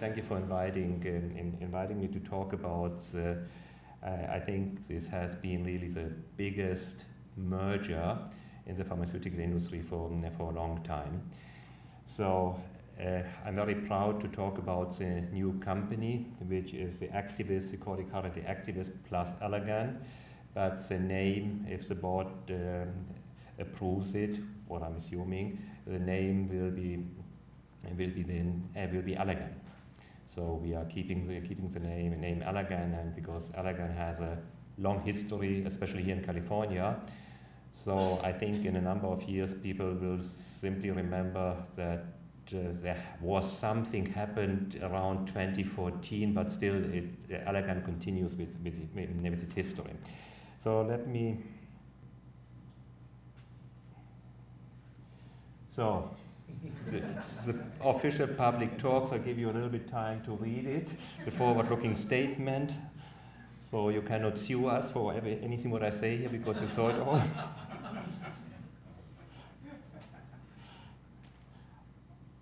Thank you for inviting me to talk about, I think this has been really the biggest merger in the pharmaceutical industry for a long time. So I'm very proud to talk about the new company, which is the Actavis, we call it currently Actavis plus Allergan. But the name, if the board approves it, what I'm assuming, the name will be Allergan. So we are keeping the name Allergan, and because Allergan has a long history, especially here in California. So I think in a number of years, people will simply remember that there was something happened around 2014, but still Allergan continues with its history. So the official public talks, I'll give you a little bit time to read it, the forward-looking statement. So you cannot sue us for anything what I say here because you saw it all.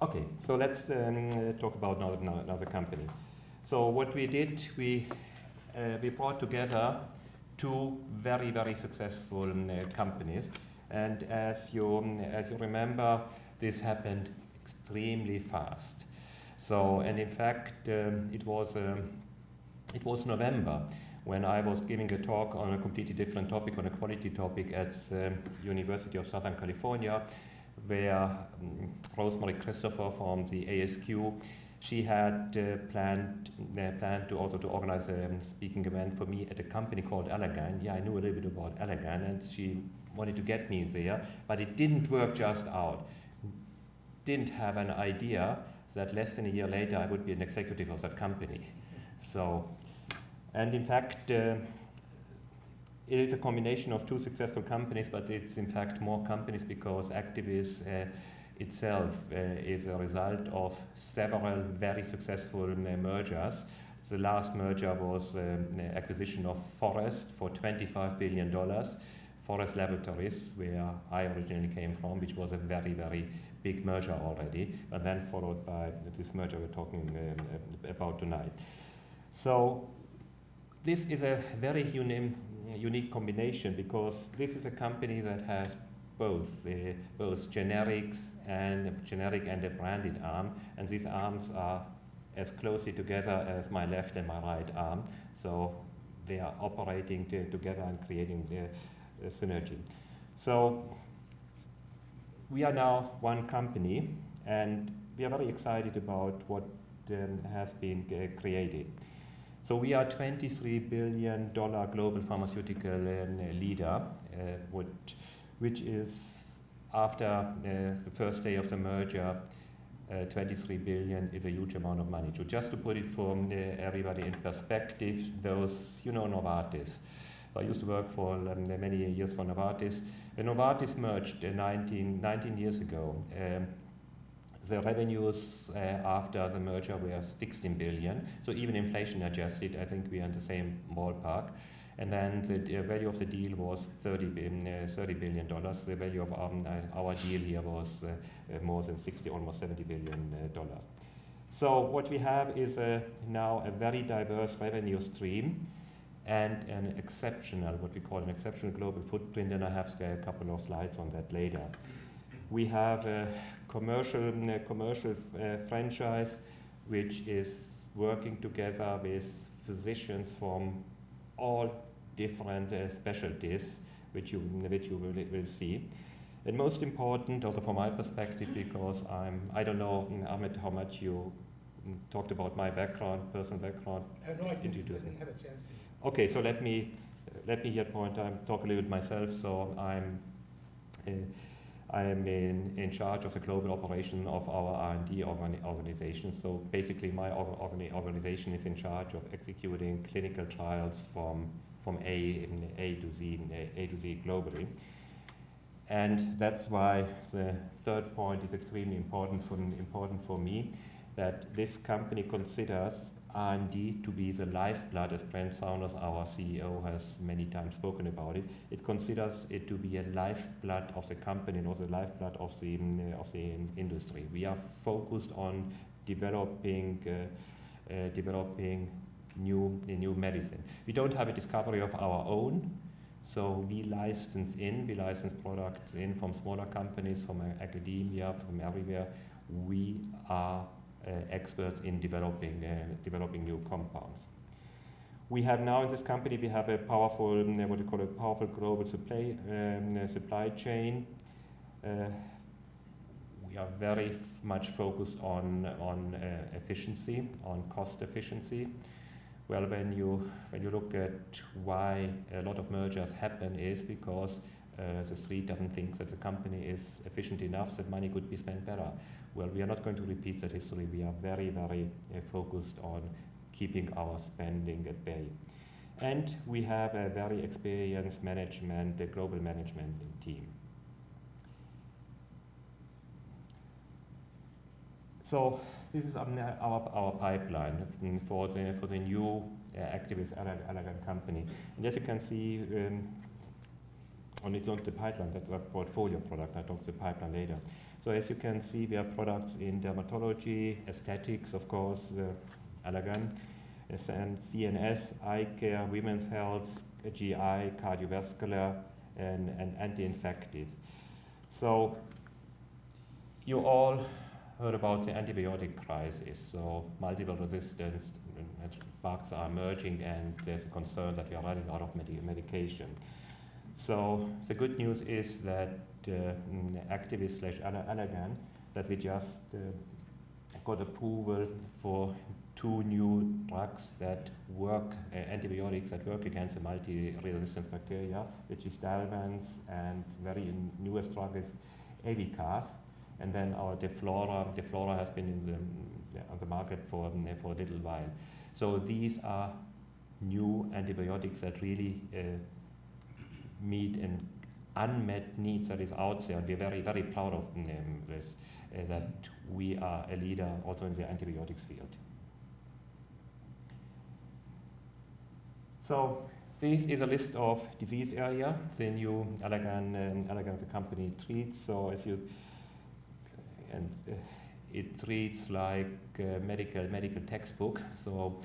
Okay, so let's talk about now the company. So what we did, we brought together two very, very successful companies. And as you remember, this happened extremely fast. So, and in fact, it was November when I was giving a talk on a completely different topic, on a quality topic at the University of Southern California, where Rose Marie Christopher from the ASQ, she had planned to organize a speaking event for me at a company called Allergan. Yeah, I knew a little bit about Allergan, and she wanted to get me there, but it didn't work just out. Didn't have an idea that less than a year later I would be an executive of that company. So, and in fact, it is a combination of two successful companies, but it's in fact more companies because Actavis itself is a result of several very successful mergers. The last merger was the acquisition of Forest for $25 billion. Forest Laboratories, where I originally came from, which was a very, very big merger already, and then followed by this merger we're talking about tonight. So this is a very unique combination because this is a company that has both generics and a branded arm, and these arms are as closely together as my left and my right arm. So they are operating together and creating the synergy. So we are now one company, and we are very excited about what has been created. So we are $23 billion global pharmaceutical leader, which is, after the first day of the merger, $23 billion is a huge amount of money. So just to put it for everybody in perspective, those, you know, Novartis. I used to work for many years for Novartis. When Novartis merged 19 years ago, the revenues after the merger were $16 billion. So even inflation adjusted, I think we are in the same ballpark. And then the value of the deal was $30 billion. The value of our deal here was more than almost $70 billion. So what we have is now a very diverse revenue stream and what we call an exceptional global footprint, and I have a couple of slides on that later. We have a commercial franchise which is working together with physicians from all different specialties, which you will see. And most important, also from my perspective, because I don't know, Ahmed, how much you talked about my background, personal background. No, I didn't have a chance to. Okay, so let me here talk a little bit myself. So I'm in charge of the global operation of our R&D organization. So basically, my organization is in charge of executing clinical trials from A to Z globally, and that's why the third point is extremely important for me, that this company considers R&D to be the lifeblood, as Brent Saunders, our CEO, has many times spoken about it. It considers it to be a lifeblood of the company and also a lifeblood of the industry. We are focused on developing new medicine. We don't have a discovery of our own, so we license products in from smaller companies, from academia, from everywhere. We are experts in developing new compounds. We have now in this company, we have a powerful, what we call a powerful global supply chain. We are very much focused on efficiency, on cost efficiency. Well, when you look at why a lot of mergers happen, is because the street doesn't think that the company is efficient enough, that money could be spent better. Well, we are not going to repeat that history. We are very, very focused on keeping our spending at bay. And we have a very experienced management, a global management team. So this is our pipeline for the new Actavis Allergan company. And as you can see, on its own, the pipeline, that's a portfolio product. I'll talk to the pipeline later. So as you can see, we have products in dermatology, aesthetics, of course, Allergan, and CNS, eye care, women's health, GI, cardiovascular, and anti-infectives. So you all heard about the antibiotic crisis, so multiple resistance bugs are emerging, and there's a concern that we are running out of medication. So the good news is that Actavis / Allergan, that we just got approval for 2 new drugs that work, antibiotics that work against the multi-resistant bacteria, which is Dalvans, and very newest drug is Avicars. And then our Deflora has been on the market for a little while. So these are new antibiotics that really meet an unmet need that is out there. And we're very, very proud of this, that we are a leader also in the antibiotics field. So this is a list of disease area the new Allergan the company treats. So as you it treats like a medical textbook, so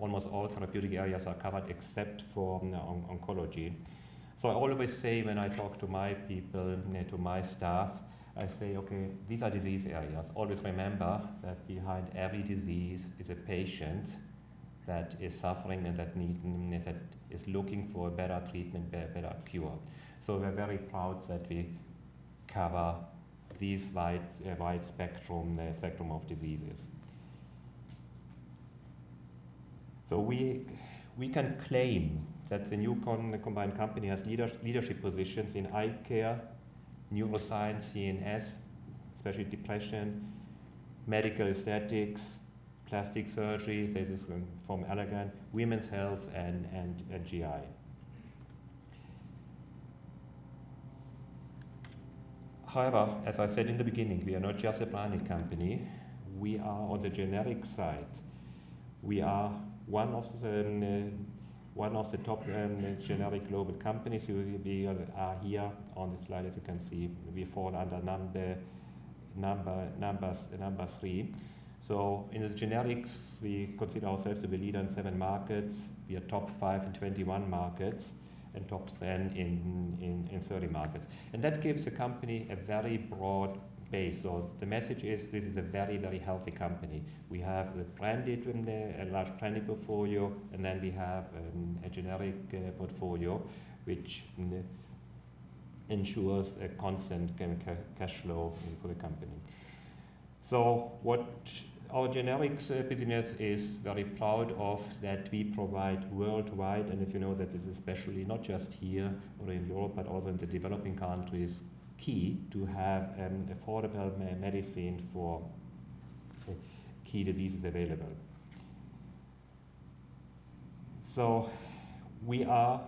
almost all therapeutic areas are covered except for oncology. So I always say when I talk to my people, to my staff, I say, okay, these are disease areas. Always remember that behind every disease is a patient that is suffering and that is looking for a better treatment, better cure. So we're very proud that we cover these wide spectrum of diseases. So we can claim that the new combined company has leadership positions in eye care, neuroscience, CNS, especially depression, medical aesthetics, plastic surgery, this is from Allergan, women's health, and GI. However, as I said in the beginning, we are not just a branded company. We are on the generic side. We are one of the top generic global companies. We are here on the slide, as you can see. We fall under number 3. So in the generics, we consider ourselves to be leader in 7 markets. We are top 5 in 21 markets. And top 10 in 30 markets. And that gives the company a very broad base. So the message is this is a very, very healthy company. We have a large branded portfolio, and then we have a generic portfolio, which ensures a constant cash flow for the company. So what our generics business is very proud of, that we provide worldwide, and as you know, that is especially not just here or in Europe, but also in the developing countries, key to have affordable medicine for key diseases available. So we are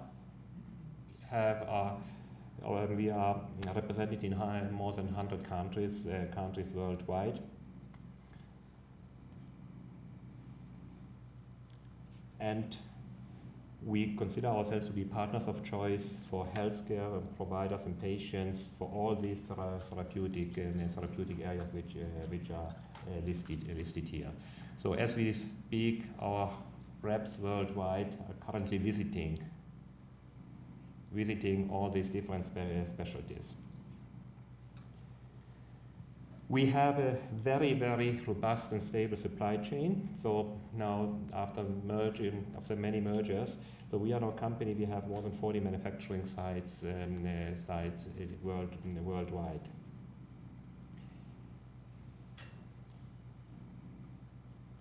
represented in more than 100 countries worldwide. And we consider ourselves to be partners of choice for healthcare providers and patients for all these therapeutic areas which are listed here. So as we speak, our reps worldwide are currently visiting all these different specialties. We have a very, very robust and stable supply chain. So now, after merging, after many mergers, so we are now a company. We have more than 40 manufacturing sites, worldwide.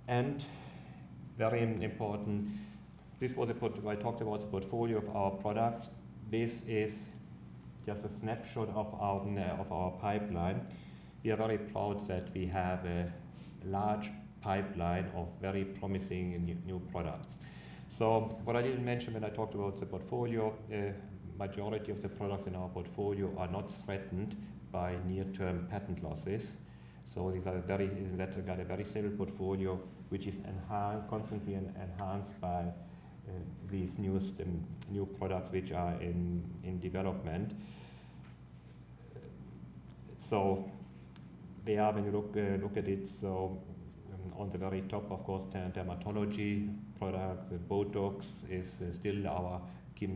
And very important, this was I talked about the portfolio of our products. This is just a snapshot of our pipeline. We are very proud that we have a large pipeline of very promising new products. So what I didn't mention when I talked about the portfolio, the majority of the products in our portfolio are not threatened by near-term patent losses. So these are in that regard a very stable portfolio, which is constantly enhanced by these new products which are in development. So they are, when you look at it, so on the very top, of course, dermatology products. Botox is still our key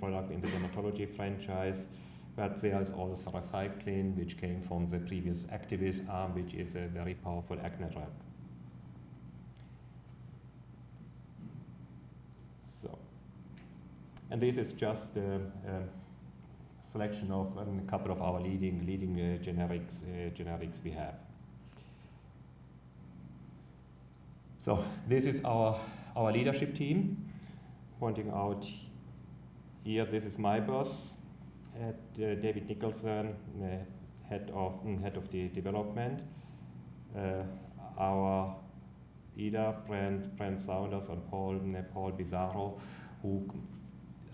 product in the dermatology franchise. But there is also sarecycline, which came from the previous Actavis arm, which is a very powerful acne drug. So, and this is just selection of a couple of our leading generics we have. So this is our leadership team. Pointing out here, this is my boss, David Nicholson, head of the development. Our leader, Brent Saunders, and Paul Bizarro, who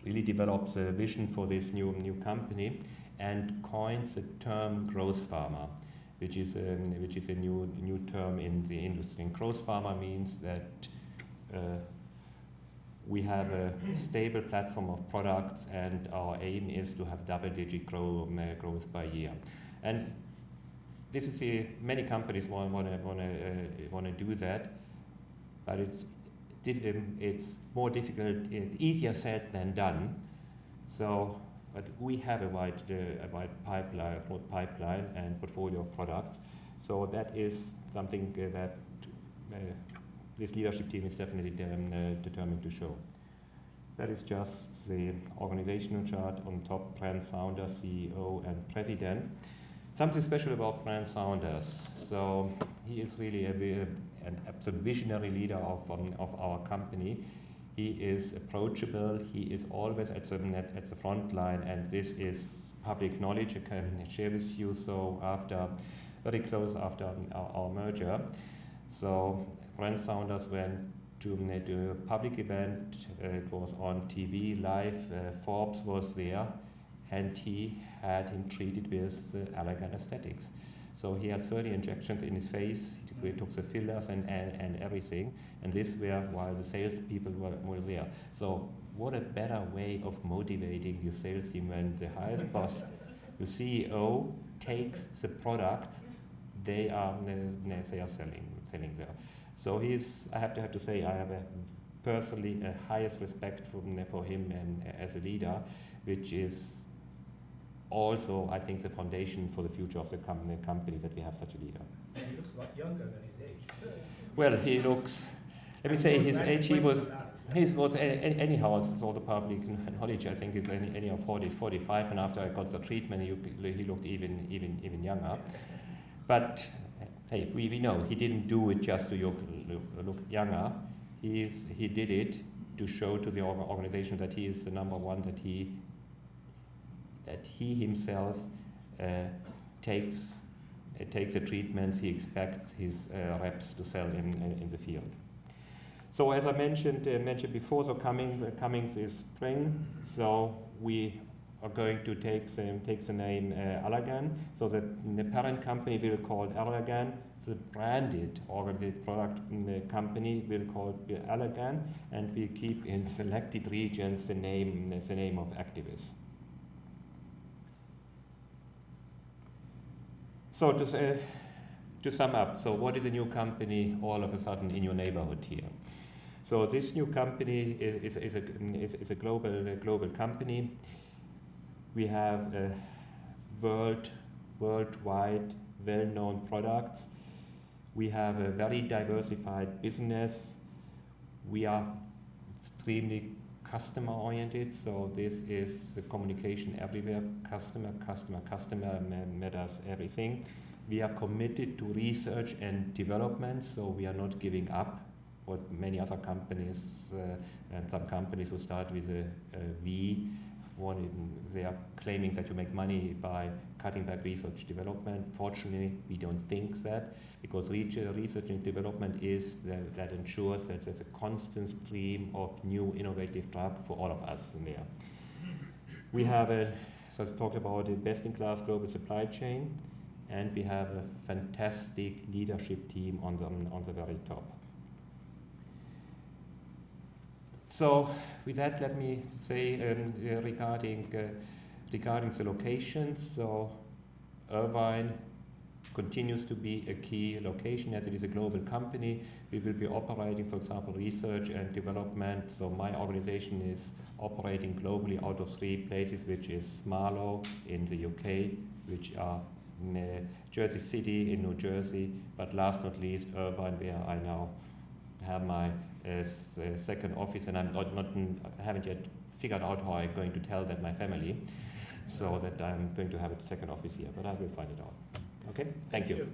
really develops a vision for this new company and coins the term growth pharma, which is a new term in the industry. And growth pharma means that we have a stable platform of products, and our aim is to have double-digit growth by year. And this is many companies want to do that, but it's more difficult, it's easier said than done. So, but we have a wide pipeline and portfolio of products. So that is something that this leadership team is definitely determined to show. That is just the organizational chart. On top, Brent Saunders, CEO and President. Something special about Brent Saunders. So he is really an absolute visionary leader of our company. He is approachable. He is always at the front line, and this is public knowledge. I can share with you. So very close after our merger, so Brent Saunders went to a public event. It was on TV live. Forbes was there, and he had him treated with Allergan aesthetics. So he had 30 injections in his face. He took the fillers and everything. And this were while the salespeople were there. So what a better way of motivating your sales team when the highest boss, the CEO, takes the products they are selling there. So he's, I have to say, I have personally a highest respect for him and as a leader, which is also, I think, the foundation for the future of the company, that we have such a leader. He looks a lot younger than his age. Well, he looks, let me say, his age, he was anyhow, it's all the public knowledge, I think, is anyhow 40, 45, and after I got the treatment, he looked even younger. But hey, we know he didn't do it just to look younger. He did it to show to the organization that he is the number one, that he himself takes the treatments he expects his reps to sell in the field. So as I mentioned before, so coming this spring, so we are going to take the name Allergan. So the parent company will call it Allergan. The branded or the product company will call it Allergan, and we keep in selected regions the name of Actavis. So to to sum up, so what is a new company all of a sudden in your neighborhood here? So this new company is a global company. We have worldwide well-known products. We have a very diversified business. We are extremely customer-oriented, so this is the communication everywhere. Customer, customer, customer matters everything. We are committed to research and development, so we are not giving up what many other companies and some companies who start with a V, they are claiming that you make money by cutting back research development. Fortunately, we don't think that, because research and development is that ensures that there's a constant stream of new innovative drug for all of us in there. We have, so I talked about a best-in-class global supply chain, and we have a fantastic leadership team on the very top. So with that, let me say regarding the locations, so Irvine continues to be a key location as it is a global company. We will be operating, for example, research and development. So my organization is operating globally out of 3 places, which is Marlow in the UK, which are Jersey City in New Jersey, but last but not least, Irvine, where I now have my second office, and I'm I haven't yet figured out how I'm going to tell that my family, so that I'm going to have a second office here, but I will find it out. Okay, thank you.